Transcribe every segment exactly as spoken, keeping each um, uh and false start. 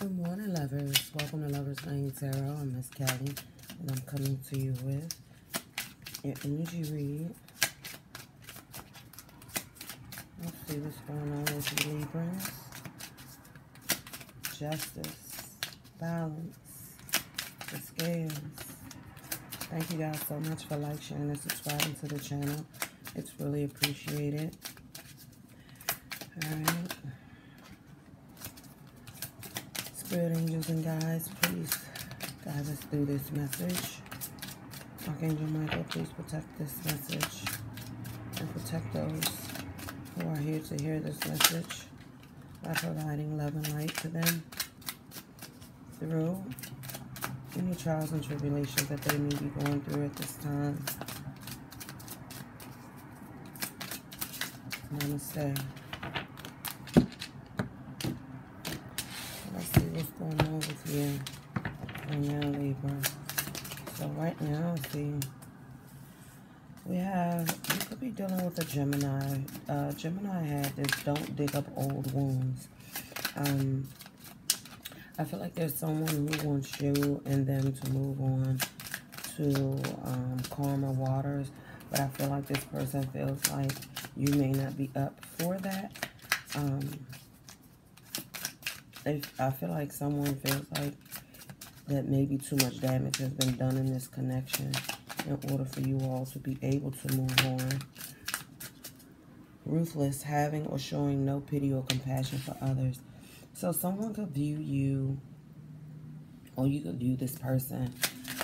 Good morning, lovers. Welcome to Lovers Lane Tarot. I'm Miss Kelly, and I'm coming to you with your energy read. Let's see what's going on with you, Libras. Justice, balance, the scales. Thank you guys so much for like, sharing, and subscribing to the channel. It's really appreciated. All right. Spirit angels and guides, please guide us through this message. Archangel Michael, please protect this message and protect those who are here to hear this message by providing love and light to them through any trials and tribulations that they may be going through at this time. Namaste. Going on with you right now, Libra. So right now, see, we have, you could be dealing with a Gemini. Uh, Gemini had this, don't dig up old wounds. Um, I feel like there's someone who wants you and them to move on to um, calmer waters, but I feel like this person feels like you may not be up for that. Um... If, I feel like someone feels like that maybe too much damage has been done in this connection in order for you all to be able to move on. Ruthless, having or showing no pity or compassion for others. So someone could view you, or you could view this person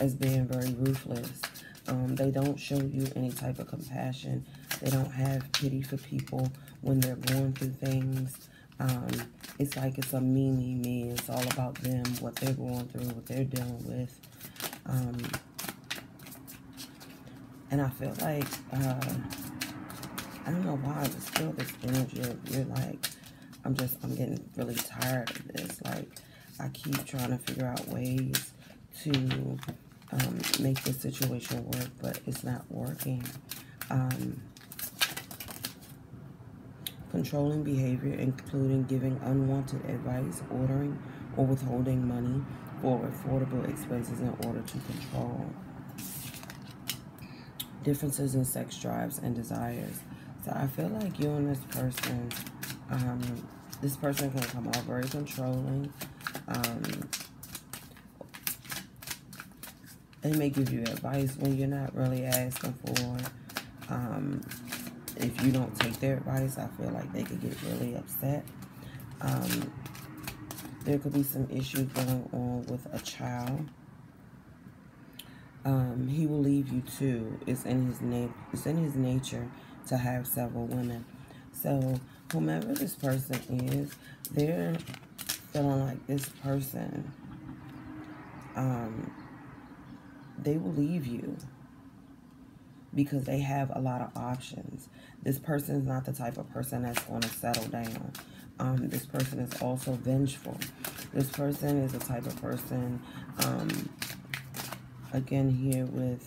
as being very ruthless. Um, they don't show you any type of compassion. They don't have pity for people when they're going through things. Um, it's like it's a me, me, me. It's all about them, what they're going through, what they're dealing with. Um, and I feel like, uh, I don't know why I just feel this energy of you're like, I'm just, I'm getting really tired of this. Like, I keep trying to figure out ways to um, make this situation work, but it's not working. Um... Controlling behavior, including giving unwanted advice, ordering or withholding money for affordable expenses in order to control. Differences in sex drives and desires. So I feel like you and this person, um, this person can come off very controlling. Um, they may give you advice when you're not really asking for it. Um, If you don't take their advice, I feel like they could get really upset. Um, there could be some issues going on with a child. Um, he will leave you too. It's in his na- It's in his nature to have several women. So whomever this person is, they're feeling like this person, um, they will leave you, because they have a lot of options. This person is not the type of person that's going to settle down. Um, this person is also vengeful. This person is the type of person, um, again here with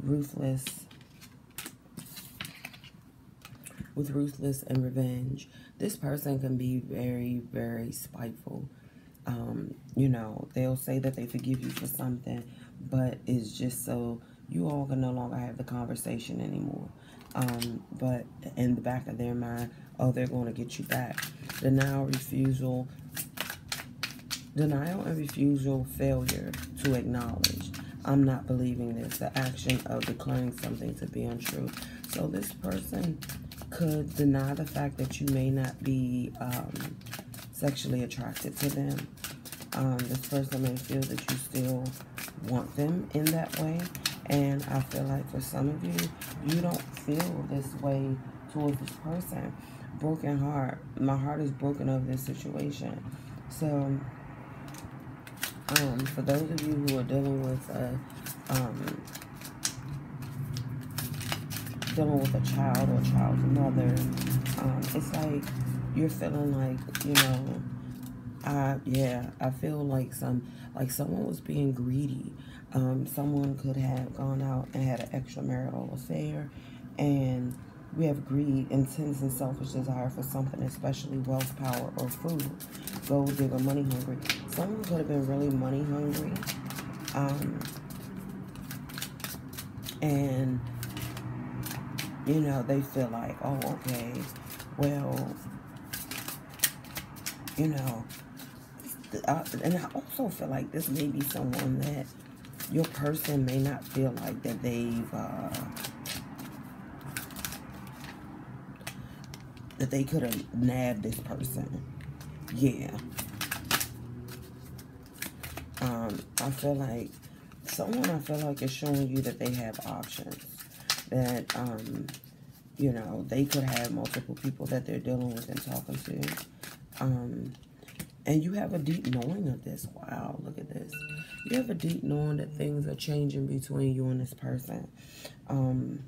ruthless, with ruthless and revenge. This person can be very, very spiteful. Um, you know, they'll say that they forgive you for something, but it's just so you all can no longer have the conversation anymore. Um, but in the back of their mind, oh, they're going to get you back. Denial, refusal, denial and refusal, failure to acknowledge. I'm not believing this. The action of declaring something to be untrue. So this person could deny the fact that you may not be um, sexually attracted to them. Um, this person may feel that you still want them in that way. And I feel like for some of you, you don't feel this way towards this person. Broken heart. My heart is broken over this situation. So, um, for those of you who are dealing with a, um, dealing with a child or a child's mother, um, it's like you're feeling like, you know, I, yeah, I feel like some, like someone was being greedy. Um, someone could have gone out and had an extramarital affair, and We have greed, intense and selfish desire for something, especially wealth, power, or food. Gold digger, money hungry. Someone could have been really money hungry. Um, and, you know, they feel like, oh, okay, well, you know. I, and I also feel like this may be someone that your person may not feel like that they've, uh, that they could have nabbed this person. Yeah. Um, I feel like someone I feel like is showing you that they have options. That, um, you know, they could have multiple people that they're dealing with and talking to. Um, and you have a deep knowing of this. Wow, look at this. You have a deep knowing that things are changing between you and this person. Um,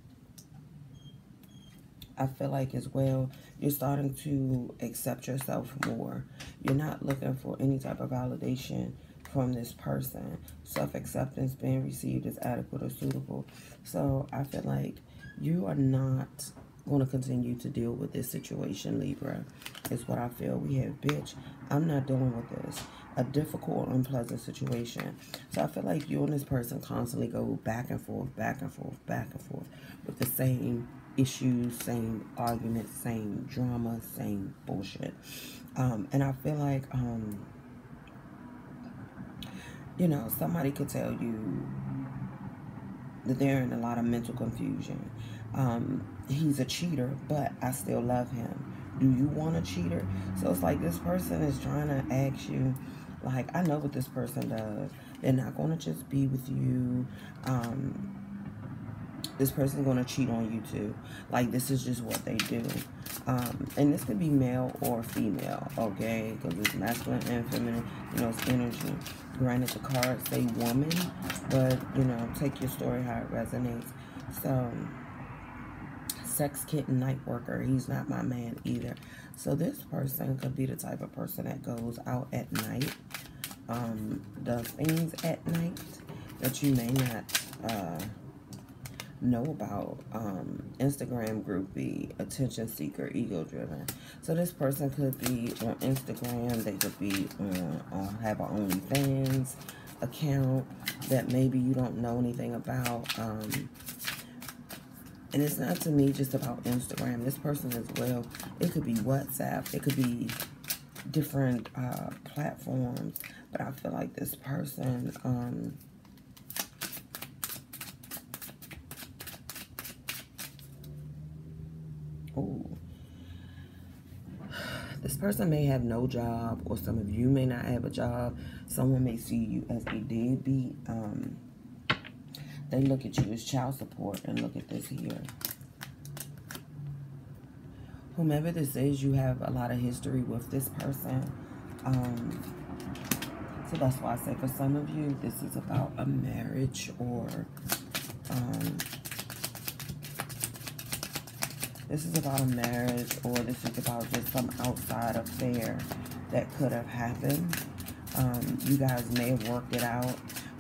I feel like as well, you're starting to accept yourself more. You're not looking for any type of validation from this person. Self-acceptance being received as adequate or suitable. So I feel like you are not going to continue to deal with this situation, Libra, is what I feel. We have, bitch, I'm not dealing with this. A difficult, unpleasant situation. So I feel like you and this person constantly go back and forth, back and forth, back and forth with the same issues, same arguments, same drama, same bullshit. Um, and I feel like, um, you know, somebody could tell you that they're in a lot of mental confusion. Um, he's a cheater, but I still love him. Do you want a cheater? So it's like this person is trying to ask you, like, I know what this person does. They're not going to just be with you. Um, this person's going to cheat on you too. Like, this is just what they do. Um, and this could be male or female, okay? Because it's masculine and feminine, you know, it's energy. Granted, the cards say woman, but, you know, take your story how it resonates. So, sex kitten night worker, he's not my man either. So this person could be the type of person that goes out at night, um, does things at night that you may not, uh, know about. Um, Instagram groupie, attention seeker, ego driven. So this person could be on Instagram, they could be on, on have an OnlyFans account that maybe you don't know anything about. Um, and it's not to me just about Instagram. This person as well, it could be WhatsApp, it could be different uh, platforms, but I feel like this person, um, Ooh. This person may have no job, or some of you may not have a job. Someone may see you as a deadbeat. Um, they look at you as child support, and look at this here. Whomever this is, you have a lot of history with this person. Um, so that's why I say for some of you, this is about a marriage or... Um, This is about a marriage, or this is about just some outside affair that could have happened. Um, you guys may have worked it out,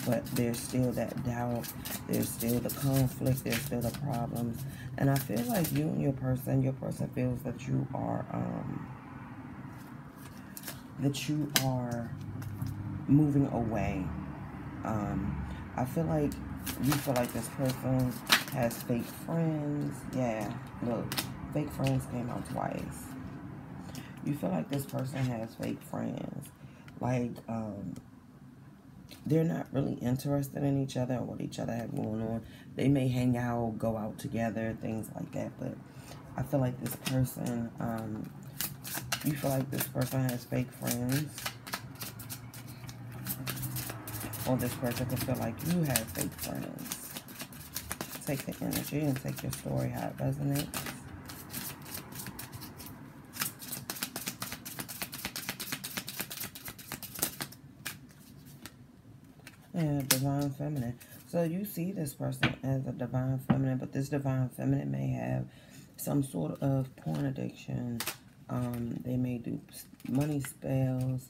but there's still that doubt. There's still the conflict. There's still the problems. And I feel like you and your person, your person feels that you are, um, that you are moving away. Um, I feel like you feel like this person has fake friends. Yeah, look, fake friends came out twice. You feel like this person has fake friends. Like, um, they're not really interested in each other or what each other have going on. They may hang out, go out together, things like that. But I feel like this person, um, you feel like this person has fake friends. Or this person could feel like you have fake friends. Take the energy and take your story, how it resonates. And divine feminine. So you see this person as a divine feminine, but this divine feminine may have some sort of porn addiction. Um, they may do money spells.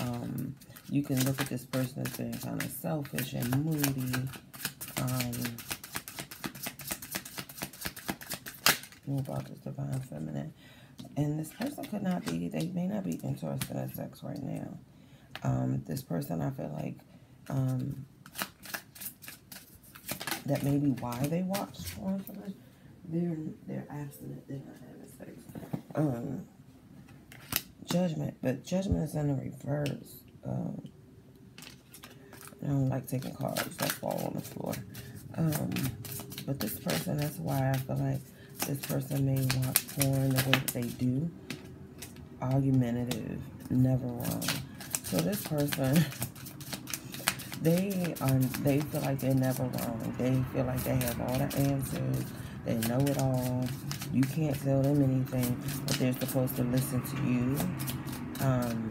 Um, you can look at this person as being kind of selfish and moody. Um... move out this divine feminine. And this person could not be, they may not be interested in sex right now. Um, this person, I feel like, um, that may be why they watch porn so much. They're, they're abstinent, they're not having sex. Um, judgment, but judgment is in the reverse. Um, I don't like taking cards that fall on the floor. Um, but this person, that's why I feel like this person may watch porn the way that they do. Argumentative, never wrong. So this person, they um, they feel like they're never wrong. They feel like they have all the answers. They know it all. You can't tell them anything, but they're supposed to listen to you. Um,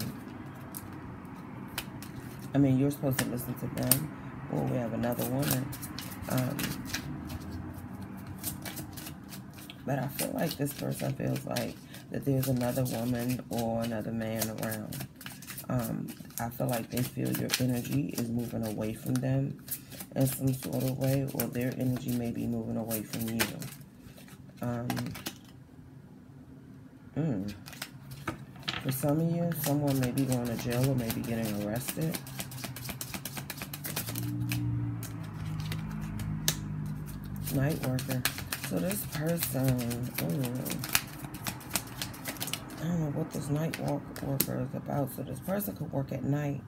I mean, you're supposed to listen to them. Well, we have another woman. Um, but I feel like this person feels like that there's another woman or another man around. Um, I feel like they feel your energy is moving away from them in some sort of way, or their energy may be moving away from you. Um, mm. For some of you, someone may be going to jail or maybe getting arrested. Night worker. So this person, mm, I don't know what this night walk worker is about. So this person could work at night.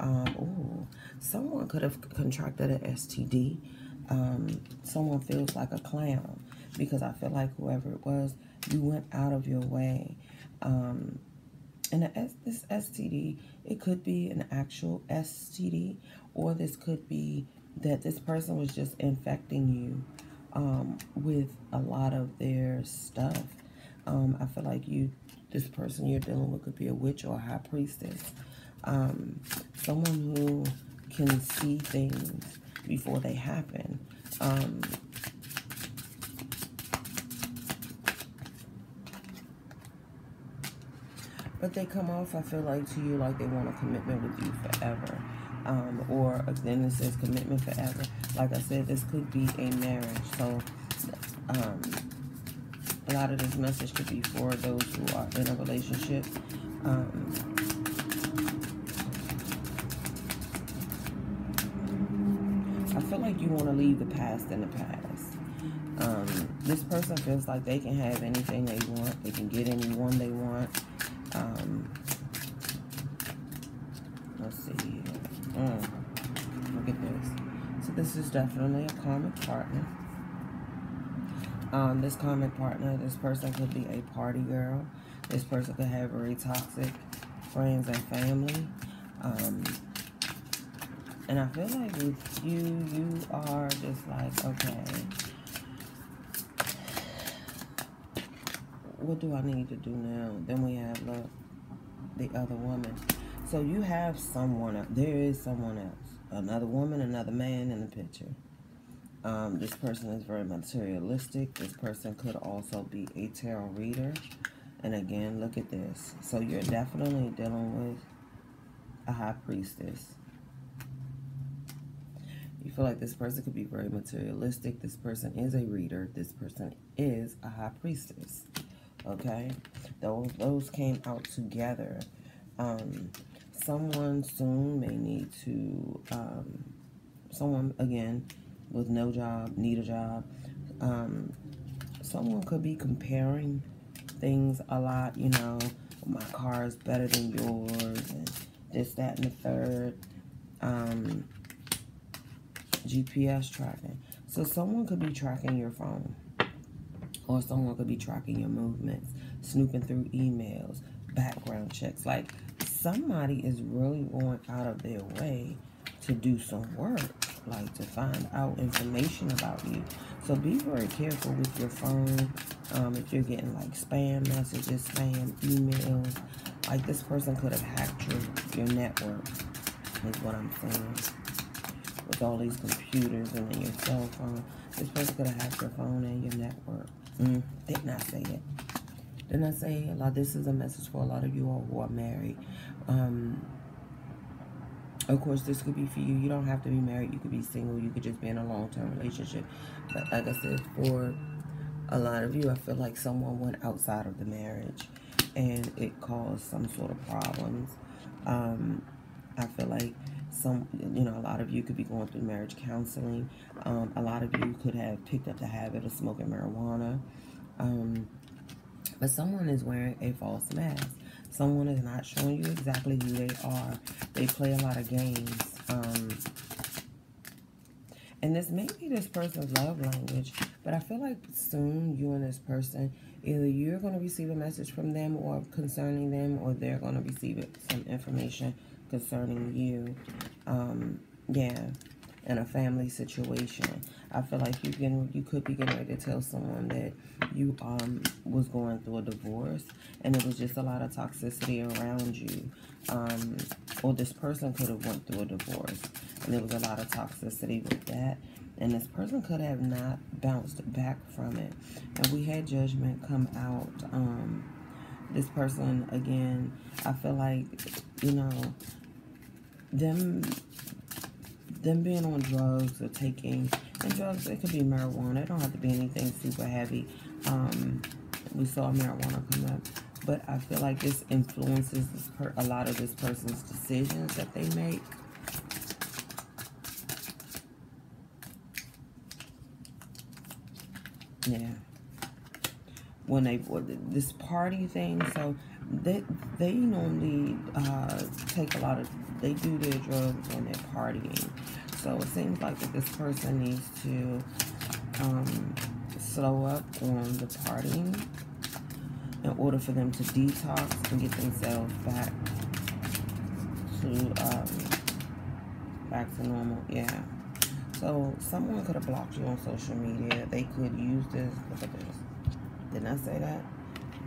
Um, ooh, someone could have contracted an S T D. Um, someone feels like a clown, because I feel like whoever it was, you went out of your way. Um, and the S this S T D, it could be an actual S T D, or this could be that this person was just infecting you um, with a lot of their stuff. Um, I feel like you, this person you're dealing with could be a witch or a high priestess. Um, someone who can see things before they happen. Um, but they come off, I feel like, to you like they want a commitment with you forever. Um, or then it says commitment forever. Like I said, this could be a marriage. So, um... a lot of this message could be for those who are in a relationship. Um, I feel like you want to leave the past in the past. Um, this person feels like they can have anything they want. They can get anyone they want. Um, let's see here. Mm, look at this. So this is definitely a karmic partner. Um, this common partner, this person could be a party girl. This person could have very toxic friends and family. Um, and I feel like with you, you are just like, okay, what do I need to do now? Then we have, look, the other woman. So you have someone else. There is someone else. Another woman, another man in the picture. Um, this person is very materialistic. This person could also be a tarot reader. And again, look at this. So you're definitely dealing with a high priestess. You feel like this person could be very materialistic. This person is a reader. This person is a high priestess. Okay? Those, those came out together. Um, someone soon may need to... Um, someone, again... with no job, need a job. Um, someone could be comparing things a lot, you know, my car is better than yours, and this, that, and the third. Um, G P S tracking. So someone could be tracking your phone, or someone could be tracking your movements, snooping through emails, background checks. Like, somebody is really going out of their way to do some work, like to find out information about you. So be very careful with your phone. Um, if you're getting like spam messages, spam emails, like this person could have hacked your, your network, is what I'm saying. With all these computers and then your cell phone, this person could have hacked your phone and your network. Mm, didn't I say it? Didn't I say it? Like, this is a message for a lot of you all who are married. Um, Of course, this could be for you. You don't have to be married. You could be single. You could just be in a long-term relationship. But like I said, for a lot of you, I feel like someone went outside of the marriage and it caused some sort of problems. Um, I feel like some, you know, a lot of you could be going through marriage counseling. Um, a lot of you could have picked up the habit of smoking marijuana. Um, but someone is wearing a false mask. Someone is not showing you exactly who they are. They play a lot of games. Um, and this may be this person's love language, but I feel like soon you and this person, either you're going to receive a message from them or concerning them, or they're going to receive some information concerning you. Um, yeah, in a family situation. I feel like you can, you could be getting ready to tell someone that you um was going through a divorce and it was just a lot of toxicity around you. Um, or this person could have went through a divorce and there was a lot of toxicity with that. And this person could have not bounced back from it. And we had judgment come out. Um, this person, again, I feel like, you know, them... them being on drugs or taking, and drugs, it could be marijuana. It don't have to be anything super heavy. Um, we saw marijuana come up. But I feel like this influences this per a lot of this person's decisions that they make. Yeah. When they, this party thing, so they, they normally uh, take a lot of, they do their drugs when they're partying. So it seems like that this person needs to um, slow up on the partying in order for them to detox and get themselves back to um, back to normal. Yeah. So someone could have blocked you on social media. They could use this. Look at this. Didn't I say that?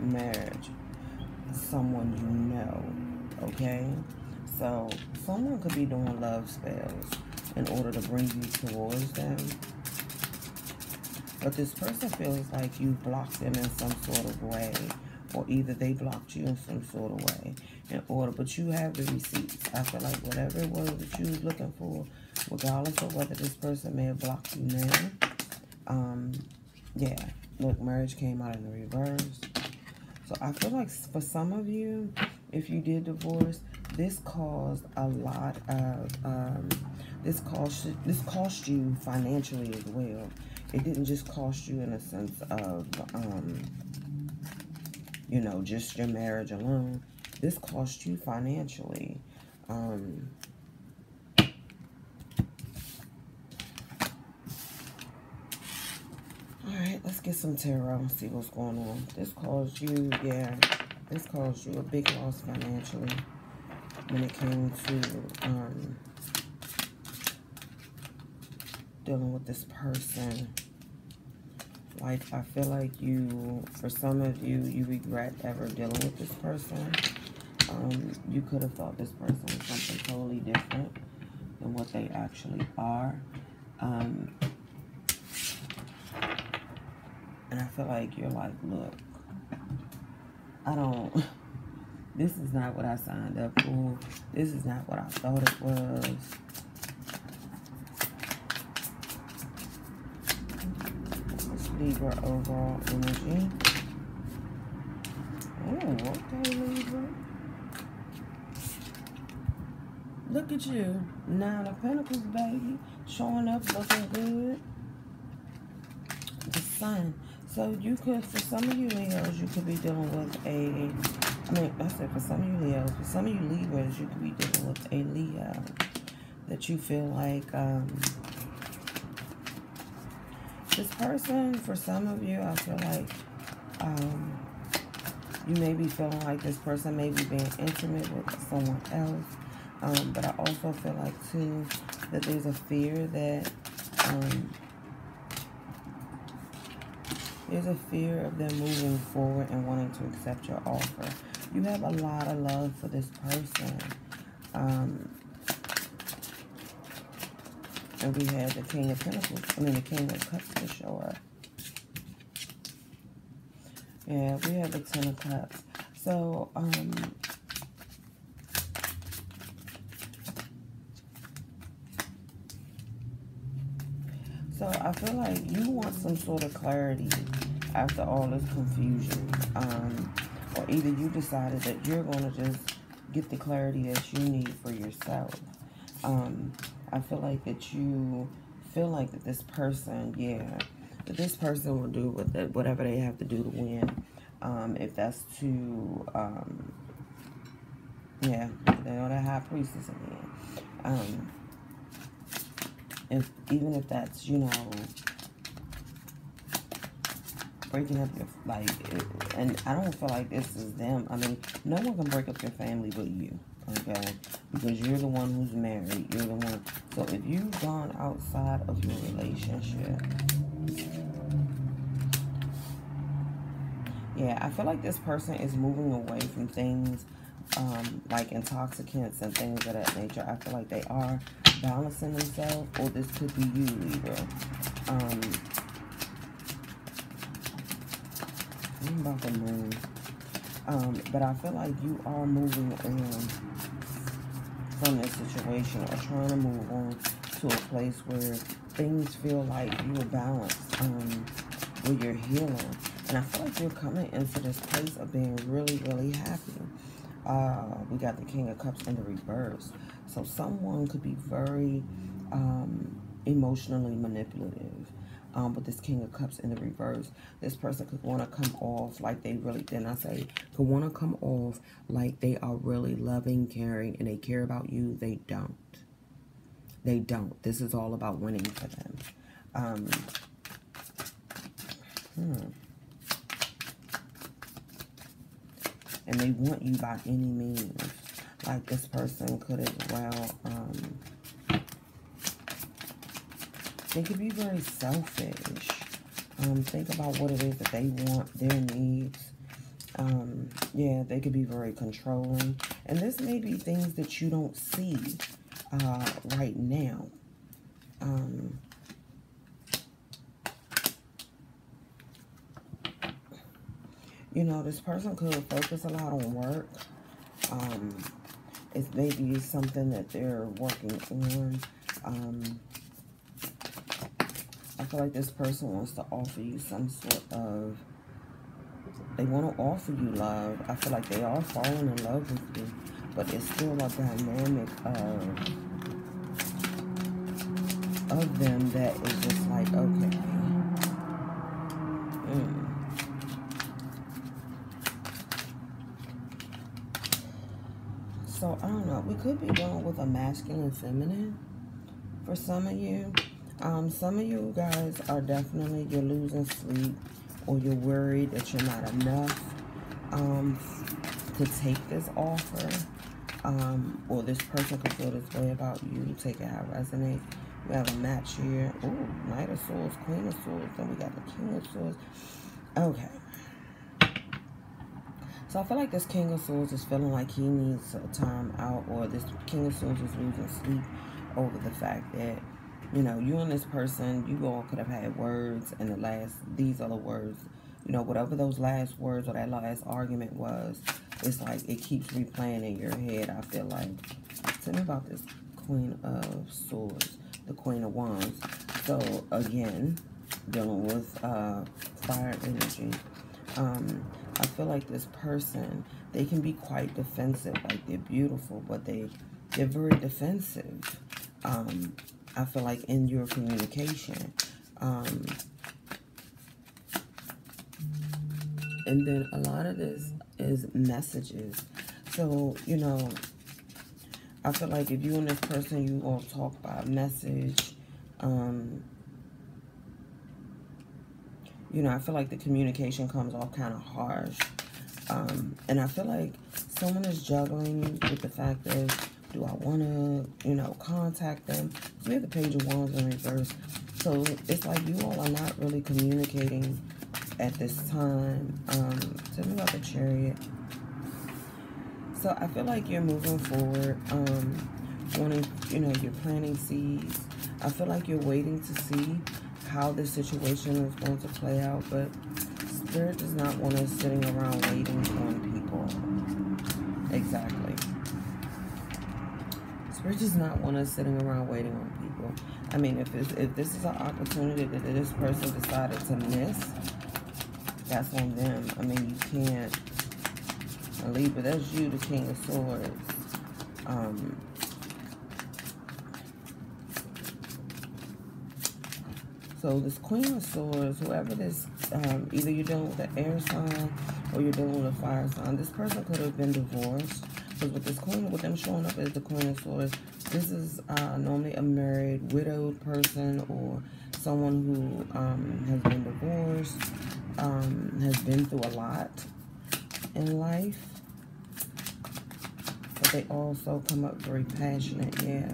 Marriage. Someone you know. Okay. So, someone could be doing love spells in order to bring you towards them. But this person feels like you blocked them in some sort of way. Or either they blocked you in some sort of way. In order, but you have the receipts. I feel like whatever it was that you was looking for, regardless of whether this person may have blocked you now. Um, yeah. Look, marriage came out in the reverse. So, I feel like for some of you, if you did divorce, this caused a lot of, um, this cost, this cost you financially as well. It didn't just cost you in a sense of, um, you know, just your marriage alone. This cost you financially. Um, all right, let's get some tarot and see what's going on. This caused you, yeah, this caused you a big loss financially. When it came to um, dealing with this person, like I feel like you, for some of you, you regret ever dealing with this person. Um, you could have thought this person was something totally different than what they actually are. Um, and I feel like you're like, look, I don't... This is not what I signed up for. This is not what I thought it was. Let's leave our overall energy. Oh, okay, Libra. Look at you. Nine of Pentacles, baby. Showing up, looking good. The sun. So you could, for some of you Leos, you could be dealing with a... I mean, I said for some of you Leos, for some of you Libras, you could be dealing with a Leo that you feel like, um, this person, for some of you, I feel like, um, you may be feeling like this person may be being intimate with someone else, um, but I also feel like, too, that there's a fear that, um, there's a fear of them moving forward and wanting to accept your offer. You have a lot of love for this person. Um, and we had the King of Pentacles, I mean the King of Cups to show up. Yeah, we have the Ten of Cups. So, um, so I feel like you want some sort of clarity. after all this confusion. Um, or either you decided that you're going to just get the clarity that you need for yourself. Um, I feel like that you feel like that this person, yeah, that this person will do with it, whatever they have to do to win. Um, if that's to, um, yeah, they know that High Priestess again. Um, if, even if that's, you know, breaking up your, like, it, and I don't feel like this is them. I mean, no one can break up your family but you, okay? Because you're the one who's married. You're the one. So if you've gone outside of your relationship, yeah, I feel like this person is moving away from things um, like intoxicants and things of that nature. I feel like they are balancing themselves, or this could be you, Libra. Um, I'm about to move. Um, but I feel like you are moving on from this situation, or trying to move on to a place where things feel like you are balanced, um, where you're healing. And I feel like you're coming into this place of being really, really happy. Uh, we got the King of Cups in the reverse. So someone could be very um, emotionally manipulative. Um, with this King of Cups in the reverse, this person could want to come off like they really, then I say, could want to come off like they are really loving, caring, and they care about you. They don't. They don't. This is all about winning for them. Um, hmm. And they want you by any means. Like this person could as well, um, they could be very selfish. Um, think about what it is that they want, their needs. Um, yeah, they could be very controlling. And this may be things that you don't see uh, right now. Um, you know, this person could focus a lot on work. Um, it's maybe something that they're working on. Um... I feel like this person wants to offer you some sort of, they want to offer you love. I feel like they are falling in love with you, but it's still a dynamic of, of them that is just like, okay. Mm. So, I don't know. We could be dealing with a masculine feminine for some of you. Um, some of you guys are definitely, you're losing sleep, or you're worried that you're not enough um, to take this offer, um, or this person could feel this way about you. You take it how it resonates. We have a match here. Ooh, Knight of Swords, Queen of Swords, then we got the King of Swords. Okay. So I feel like this King of Swords is feeling like he needs a time out, or this King of Swords is losing sleep over the fact that, you know, you and this person, you all could have had words, and the last, these are the words, you know, whatever those last words or that last argument was, it's like it keeps replaying in your head, I feel like. Tell me about this Queen of Swords, the Queen of Wands. So, again, dealing with uh, fire energy. Um, I feel like this person, they can be quite defensive. Like, they're beautiful, but they, they're very defensive. Um... I feel like in your communication, um, and then a lot of this is messages. So, you know, I feel like if you and this person, you all talk by message, um, you know, I feel like the communication comes off kind of harsh, um, and I feel like someone is juggling with the fact that, do I want to, you know, contact them? So we have the Page of Wands in reverse. So it's like you all are not really communicating at this time. Um, tell me about the Chariot. So I feel like you're moving forward, um, wanting, you know, you're planting seeds. I feel like you're waiting to see how this situation is going to play out, but Spirit does not want us sitting around waiting on people. Exactly. Spirit does not want us sitting around waiting on people. I mean, if, it's, if this is an opportunity that this person decided to miss, That's on them. I mean, you can't. Libra, that's you, the King of Swords. Um, so this Queen of Swords, whoever this, um, either you're dealing with an air sign or you're dealing with a fire sign. This person could have been divorced. Because with this Queen, with them showing up as the Queen of Swords, this is uh, normally a married, widowed person or someone who um, has been divorced, um, has been through a lot in life. But they also come up very passionate, yeah.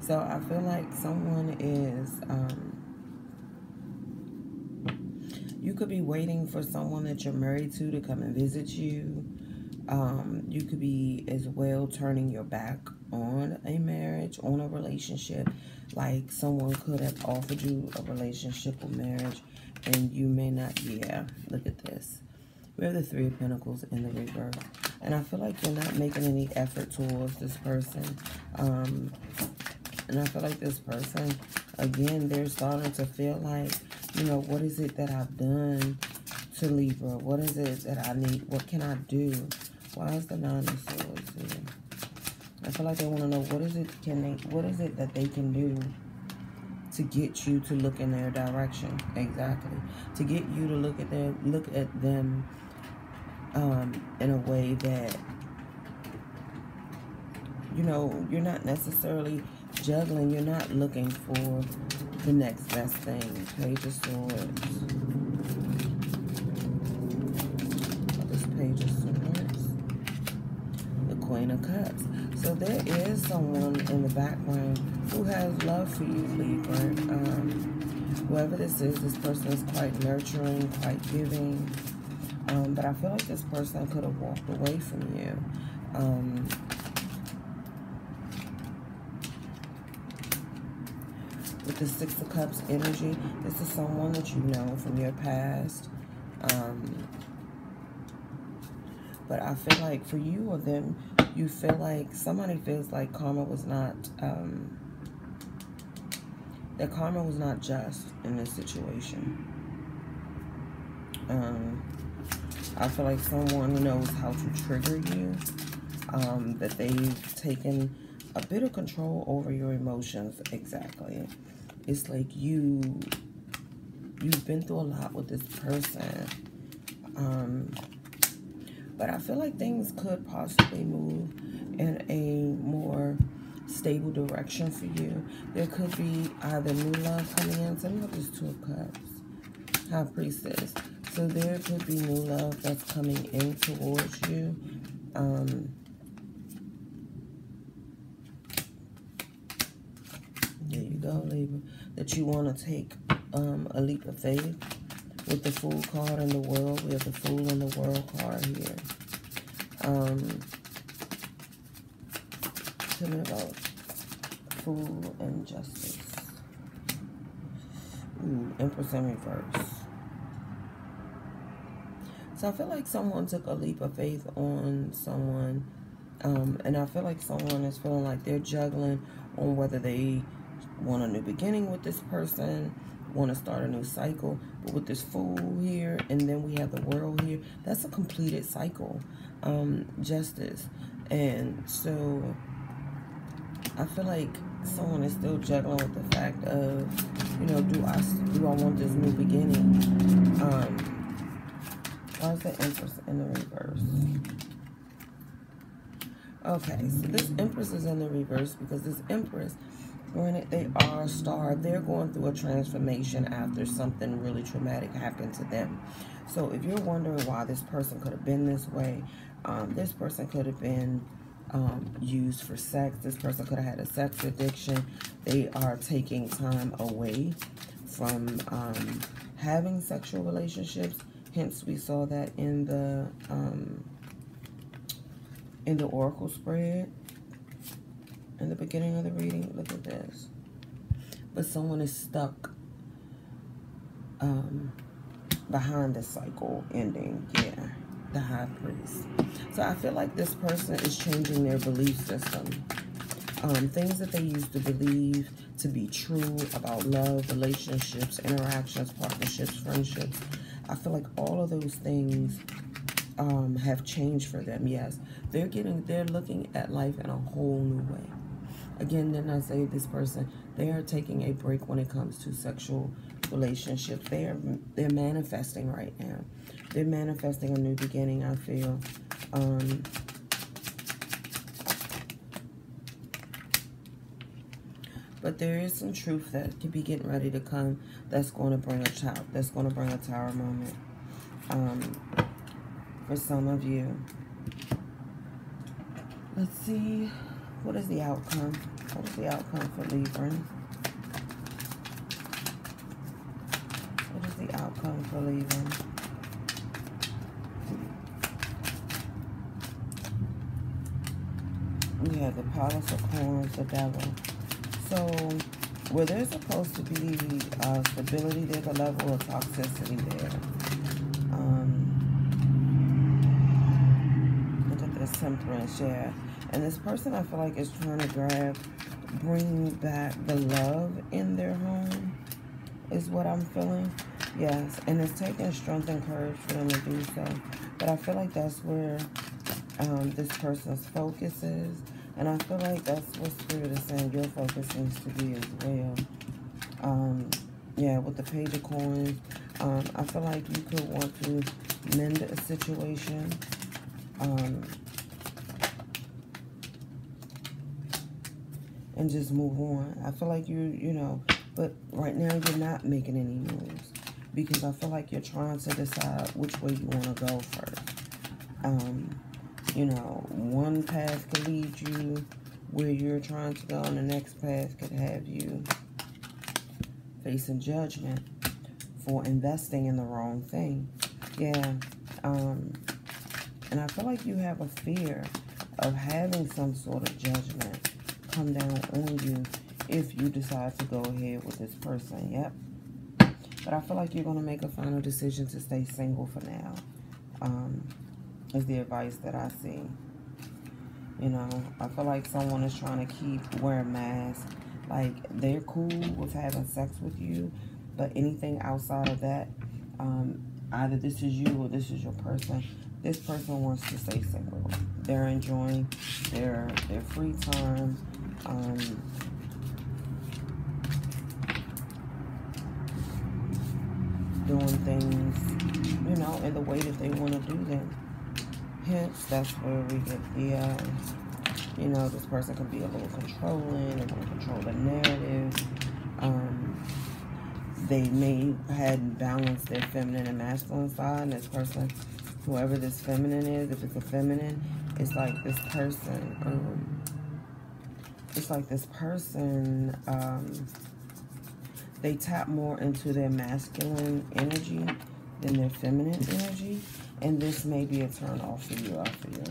So I feel like someone is, um, you could be waiting for someone that you're married to to come and visit you. Um, you could be as well turning your back on a marriage, on a relationship. Like someone could have offered you a relationship or marriage and you may not, yeah, look at this. We have the Three of Pentacles in the reverse. And I feel like you're not making any effort towards this person. Um, and I feel like this person, again, they're starting to feel like, you know, what is it that I've done to Libra? What is it that I need? What can I do? Why is the Nine of Swords here? I feel like they want to know what is it can they, what is it that they can do to get you to look in their direction. Exactly. To get you to look at their look at them um, in a way that, you know, you're not necessarily juggling. You're not looking for the next best thing. Page of Swords. This Page of Swords. The Queen of Cups. So there is someone in the background who has love for you, Libra. Um, whoever this is, this person is quite nurturing, quite giving. Um, but I feel like this person could have walked away from you. Um, with the Six of Cups energy, this is someone that you know from your past. Um, but I feel like for you or them, you feel like somebody feels like karma was not, um, that karma was not just in this situation. Um, I feel like someone who knows how to trigger you, um, that they've taken a bit of control over your emotions. Exactly. It's like you, you've been through a lot with this person. Um... But I feel like things could possibly move in a more stable direction for you. There could be either new love coming in. Tell me about this Two of Cups. High Priestess. So there could be new love that's coming in towards you. Um, there you go, Libra. That you want to take um, a leap of faith. With the Fool card in the World, we have the Fool in the World card here. Um, tell me about Fool and Justice. Ooh, Empress in reverse. So I feel like someone took a leap of faith on someone, um, and I feel like someone is feeling like they're juggling on whether they want a new beginning with this person. Want to start a new cycle, but with this Fool here, and then we have the World here, that's a completed cycle, um, Justice. And so I feel like someone is still juggling with the fact of, you know, do I do I want this new beginning? Um, why is the Empress in the reverse? Okay, so this Empress is in the reverse because this Empress, granted, they are a star. They're going through a transformation after something really traumatic happened to them. So if you're wondering why this person could have been this way, um, this person could have been um, used for sex. This person could have had a sex addiction. They are taking time away from um, having sexual relationships. Hence, we saw that in the, um, in the Oracle spread. In the beginning of the reading, look at this. But someone is stuck um, behind the cycle ending. Yeah, the High Priest. So I feel like this person is changing their belief system. Um, things that they used to believe to be true about love, relationships, interactions, partnerships, friendships. I feel like all of those things um, have changed for them. Yes, they're getting, they're looking at life in a whole new way. Again, didn't I say this person, they are taking a break when it comes to sexual relationships. They are, they're manifesting right now. They're manifesting a new beginning, I feel. Um, but there is some truth that could be getting ready to come that's going to bring a child, that's going to bring a tower moment um, for some of you. Let's see. What is the outcome? What is the outcome for Libra? What is the outcome for Libra? We have the Palace of Coins, the Devil. So, where there's supposed to be uh, stability, there's a level of toxicity there. Um, look at this Temperance, yeah. And this person, I feel like, is trying to grab, bring back the love in their home, is what I'm feeling. Yes, and it's taking strength and courage for them to do so. But I feel like that's where um, this person's focus is. And I feel like that's what Spirit is saying your focus needs to be as well. Um, yeah, with the Page of Coins, um, I feel like you could want to mend a situation. Um... And just move on. I feel like you, you know, but right now you're not making any moves because I feel like you're trying to decide which way you want to go first. Um, you know, one path could lead you where you're trying to go, and the next path could have you facing judgment for investing in the wrong thing. Yeah. Um, and I feel like you have a fear of having some sort of judgment come down on you if you decide to go ahead with this person. Yep. But I feel like you're going to make a final decision to stay single for now, um, is the advice that I see. You know, I feel like someone is trying to keep wearing masks. Like, they're cool with having sex with you, but anything outside of that, um, either this is you or this is your person. This person wants to stay single. They're enjoying their their free time. Um, doing things, you know, in the way that they want to do them. Hence, that's where we get the, uh, you know, this person can be a little controlling. They want to control the narrative. Um, they may have balanced their feminine and masculine side, and this person, whoever this feminine is, if it's a feminine, it's like this person, um, it's like this person, um, they tap more into their masculine energy than their feminine energy, and this may be a turn off for you, I feel.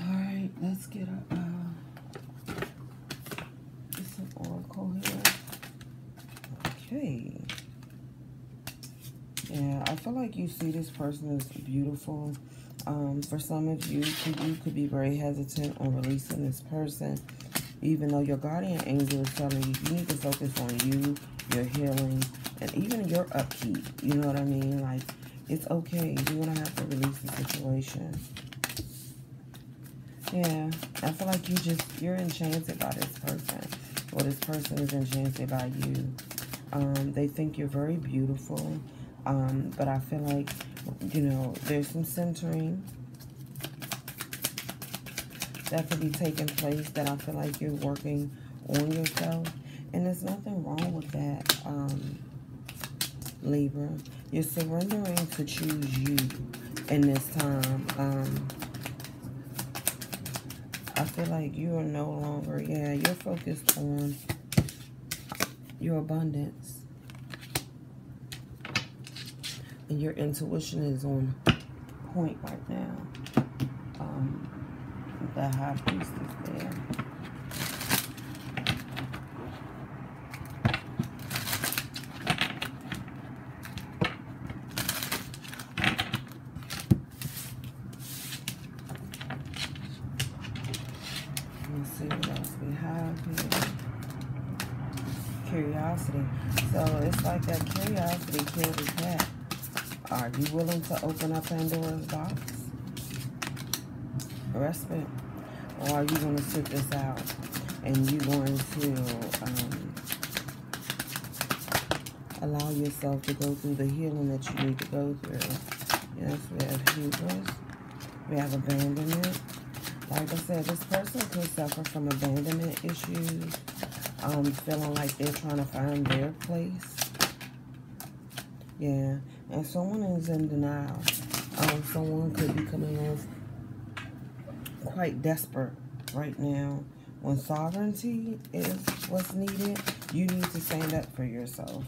All right, let's get up. Uh, get some oracle here. Okay. Yeah, I feel like you see this person as beautiful. Um, for some of you, you could be very hesitant on releasing this person, even though your guardian angel is telling you you need to focus on you, your healing, and even your upkeep. You know what I mean? Like, it's okay. You're going to have to release the situation. Yeah, I feel like you just, you're enchanted by this person. Or this person is enchanted by you. Um, they think you're very beautiful. Um, but I feel like, you know, there's some centering that could be taking place that I feel like you're working on yourself. And there's nothing wrong with that, um, Libra. You're surrendering to choose you in this time. Um, I feel like you are no longer, yeah, you're focused on your abundance. And your intuition is on point right now. Um, the High Priest is there. Let's see what else we have here. curiosity. So it's like that curiosity killed his cat. Are you willing to open up Pandora's box? Respite. Or are you going to sit this out and you going to um, allow yourself to go through the healing that you need to go through? Yes, we have hubris. We have abandonment. Like I said, this person could suffer from abandonment issues, um, feeling like they're trying to find their place. Yeah, and someone is in denial. Um, someone could be coming off quite desperate right now. When sovereignty is what's needed, you need to stand up for yourself.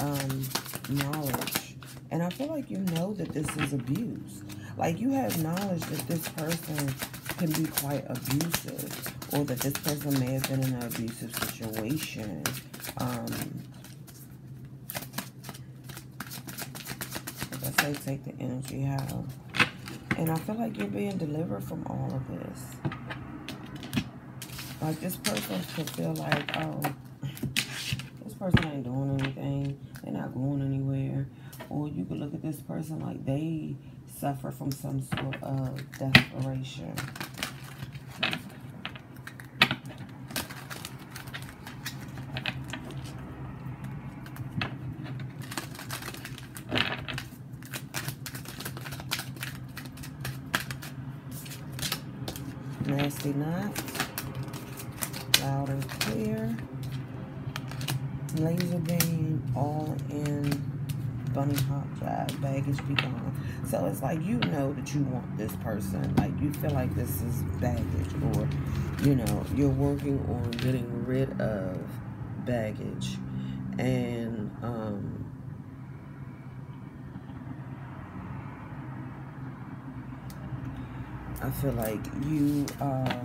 Um, knowledge. And I feel like you know that this is abuse. Like, you have knowledge that this person can be quite abusive, or that this person may have been in an abusive situation. Um, like I say, take the energy out. And I feel like you're being delivered from all of this. Like, this person could feel like, oh, this person ain't doing anything. They're not going anywhere. Or you could look at this person like they suffer from some sort of desperation. Nasty knot. Loud and clear. Laser beam. All in. Bunny hop drive. Baggage be gone. So it's like you know that you want this person. Like, you feel like this is baggage, or, you know, you're working on getting rid of baggage. And um I feel like you uh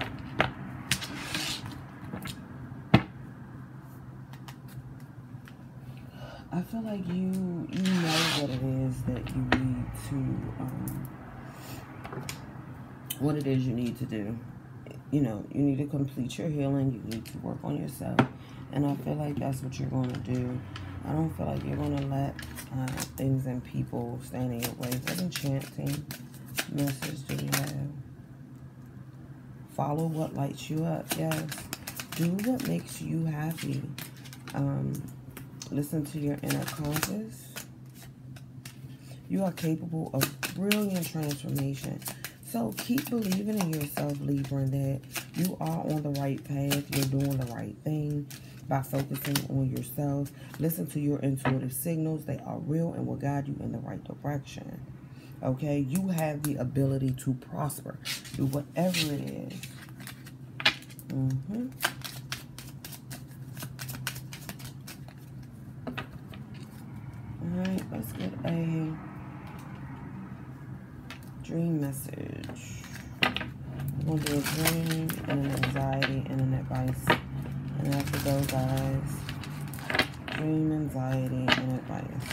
I feel like you, you know what it is that you need to, um, what it is you need to do. You know, you need to complete your healing. You need to work on yourself. And I feel like that's what you're going to do. I don't feel like you're going to let uh, things and people stand in your way. What enchanting message do you have? Follow what lights you up, yes. Do what makes you happy. Um... Listen to your inner compass. You are capable of brilliant transformation. So keep believing in yourself, Libra, that you are on the right path. You're doing the right thing by focusing on yourself. Listen to your intuitive signals. They are real and will guide you in the right direction. Okay? You have the ability to prosper. Do whatever it is. Mm-hmm. Alright, let's get a dream message. We'll do a dream and an anxiety and an advice. And after those, guys, dream, anxiety, and advice.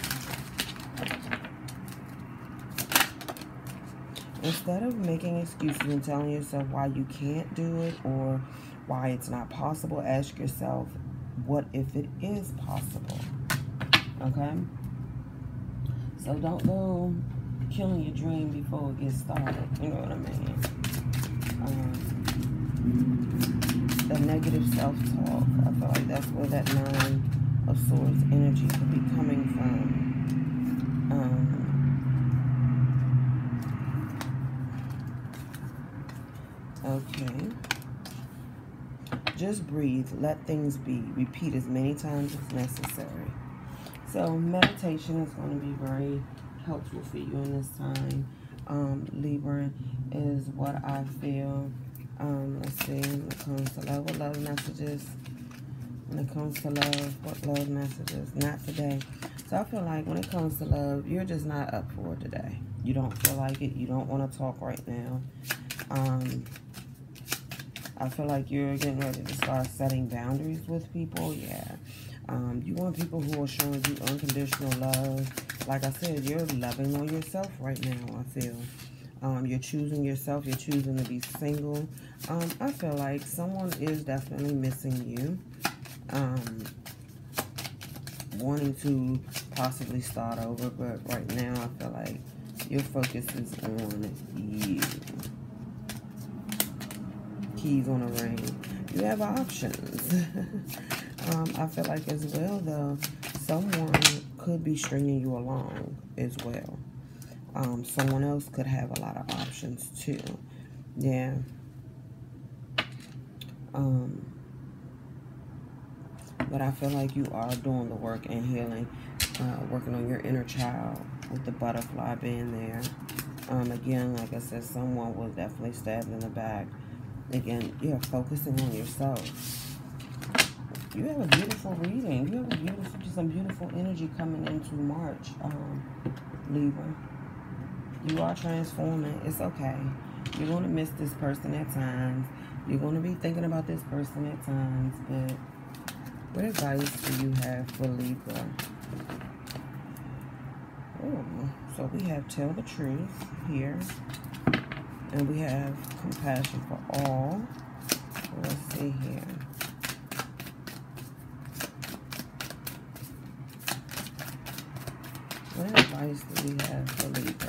Instead of making excuses and telling yourself why you can't do it or why it's not possible, ask yourself, what if it is possible? Okay? So don't go killing your dream before it gets started. You know what I mean? Um, the negative self-talk. I feel like that's where that nine of swords energy could be coming from. Um, okay. Just breathe. Let things be. Repeat as many times as necessary. So meditation is going to be very helpful for you in this time. Um, Libra is what I feel. Um, let's see, when it comes to love, what love messages? When it comes to love, what love messages? Not today. So I feel like when it comes to love, you're just not up for it today. You don't feel like it. You don't want to talk right now. Um, I feel like you're getting ready to start setting boundaries with people. Yeah. Um, you want people who are showing you unconditional love. Like I said, you're loving on yourself right now, I feel. Um, you're choosing yourself. You're choosing to be single. Um, I feel like someone is definitely missing you. Um, wanting to possibly start over, but right now I feel like your focus is on you. Keys on the ring. You have options. um, I feel like as well, though, someone could be stringing you along as well. Um, someone else could have a lot of options too. Yeah. Um, but I feel like you are doing the work and healing, uh, working on your inner child with the butterfly being there. Um, again, like I said, someone was definitely stabbed in the back. Again, you're focusing on yourself. You have a beautiful reading. You have a beautiful, some beautiful energy coming into March, um, Libra. You are transforming. It's okay. You're going to miss this person at times. You're going to be thinking about this person at times. But what advice do you have for Libra? Oh, so we have tell the truth here. And we have compassion for all. Let's see here. What advice do we have for Libra?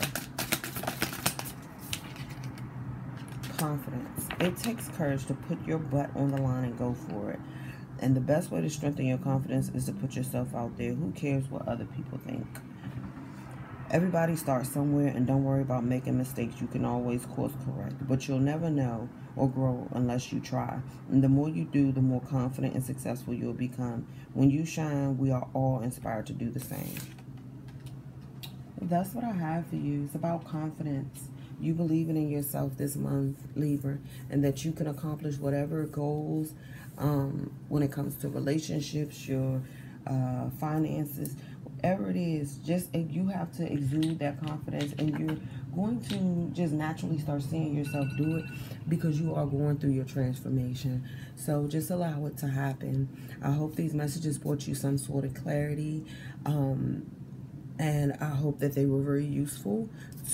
Confidence. It takes courage to put your butt on the line and go for it. And the best way to strengthen your confidence is to put yourself out there. Who cares what other people think? Everybody starts somewhere, and don't worry about making mistakes. You can always course correct, but you'll never know or grow unless you try. And the more you do, the more confident and successful you'll become. When you shine, we are all inspired to do the same. That's what I have for you. It's about confidence. You believing in yourself this month, Libra, and that you can accomplish whatever goals um, when it comes to relationships, your uh, finances. Whatever it is, just if you have to exude that confidence, and you're going to just naturally start seeing yourself do it because you are going through your transformation. So just allow it to happen. I hope these messages brought you some sort of clarity, um, and I hope that they were very useful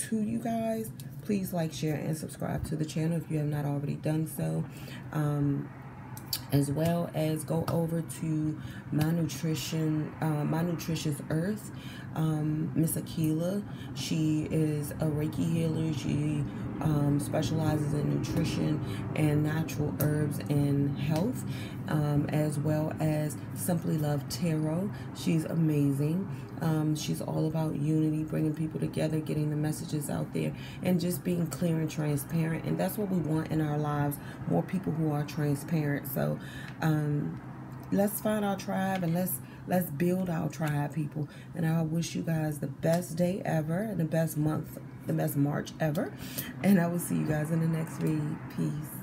to you guys. Please like, share, and subscribe to the channel if you have not already done so. Um, As well as go over to my nutrition, uh, my nutritious earth, um, Miss Akila. She is a Reiki healer. She um, specializes in nutrition and natural herbs and health, um, as well as Simply Love Tarot. She's amazing. Um, she's all about unity, bringing people together, getting the messages out there, and just being clear and transparent. And that's what we want in our lives, more people who are transparent. So um, let's find our tribe, and let's let's build our tribe, people. And I wish you guys the best day ever, and the best month, the best March ever. And I will see you guys in the next read. Peace.